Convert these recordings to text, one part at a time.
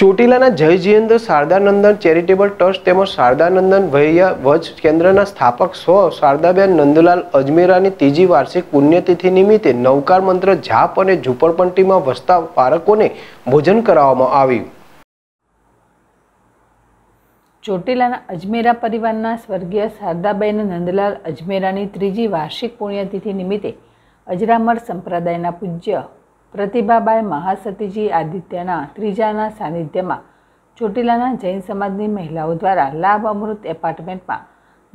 ચોટીલાના જય Jayendra શારદાનંદન charitable trust તેમજ શારદાનંદન વૈયા વજ કેન્દ્રના સ્થાપક સૌ શારદાબહેન નંદલાલ અજમેરાની ત્રીજી વાર્ષિક પુણ્યતિથિ નિમિત્તે નવકાર મંત્ર જાપ અને ઝૂંપડપટ્ટીમાં વસતા બાળકોને ભોજન કરાવવામાં આવ્યું। ચોટીલાના અજમેરા પરિવારના સ્વર્ગીય શારદાબહેન નંદલાલ અજમેરાની ત્રીજી વાર્ષિક પુણ્યતિથિ નિમિત્તે અજરામર સંપ્રદાયના પૂજ્ય प्रतिभाबाई महासतीजी आदित्यना त्रीजाना सानिध्य में ચોટીલાના जैन समाजनी महिलाओं द्वारा लाभ अमृत एपार्टमेंट में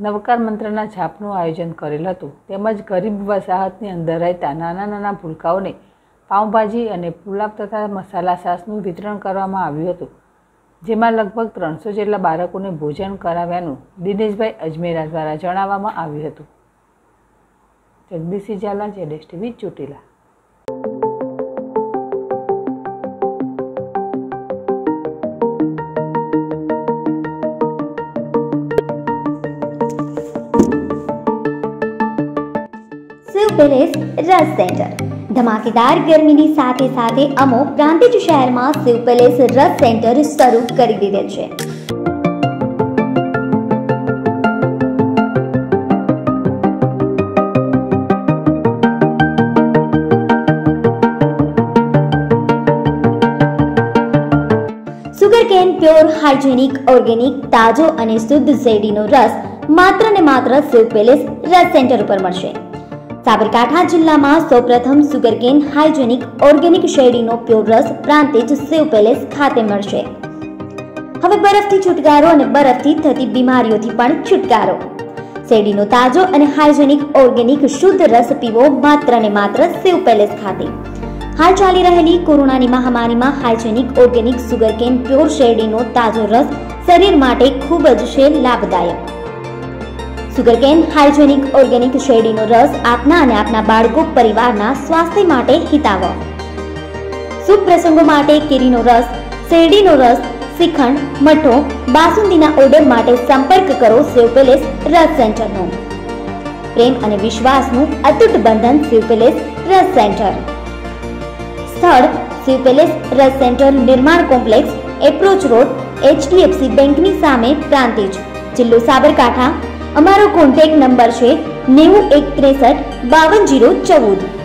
नवकार मंत्रना जापनु आयोजन करेल हतुं। तेमज गरीब वसाहतनी अंदर रहता नाना नाना भूलकाओने पावभाजी और पुलाव तथा मसाला सासनु वितरण करवामां आव्युं हतुं, जेमां लगभग 300 जेटला बाळकोने भोजन कराव्यानुं દિનેશભાઈ અજમેરા द्वारा जणाववामां आव्युं हतुं। Jagdish Jhala, ZS TV, Chotila. रस सेंटर धमाकेदार गर्मी साथे साथे अमो प्रांतिज शहर में शिव पेलेस रस सेंटर शुरू कर दीधेल छे। Sugar cane pure hygienic organic ताजो अने शुद्ध शेरडीनो रस मात्र ने मात्र शिव पेलेस रस सेंटर पर मळशे। साबरकाठा जिला में सौप्रथम सुगरकेन हाइजेनिक ऑर्गेनिक शेरडीनो प्योर रस प्रांतिज शिव पेलेस खाते मळशे। हवे बरफथी छुटकारो अने बरफथी थती बीमारीओथी पण छुटकारो। शेरडीनो ताजो अने हाइजेनिक ऑर्गेनिक शुद्ध रस पीवो मात्र ने मात्र शिव पेलेस खाते। हाल चाली रहेली कोरोनानी महामारी में हाइजेनिक ऑर्गेनिक सुगरकेन प्योर शेरडीनो ताजो रस शरीर माटे खूब ज लाभदायक। सुगरकेन हाइजेनिक ऑर्गेनिक शेरडीनो रस आपना अने आपना बाळको परिवारना स्वास्थ्य माटे हिताव। शुभ प्रसंगो माटे केरीनो रस, शेरडीनो रस, श्रीखंड, मठो, बासुंदीना ऑर्डर माटे संपर्क करो शिव पेलेस रस सेंटरनो। प्रेम अने विश्वासनु अतूट बंधन शिव पेलेस रस सेंटर। स्थळ शिव पेलेस रस सेंटर निर्माण कॉम्प्लेक्स एप्रोच रोड HDFC बेंकनी सामे प्रांतिज जिल्लो साबरकाठा। અમારો કોન્ટેક્ટ નંબર છે 9163520014।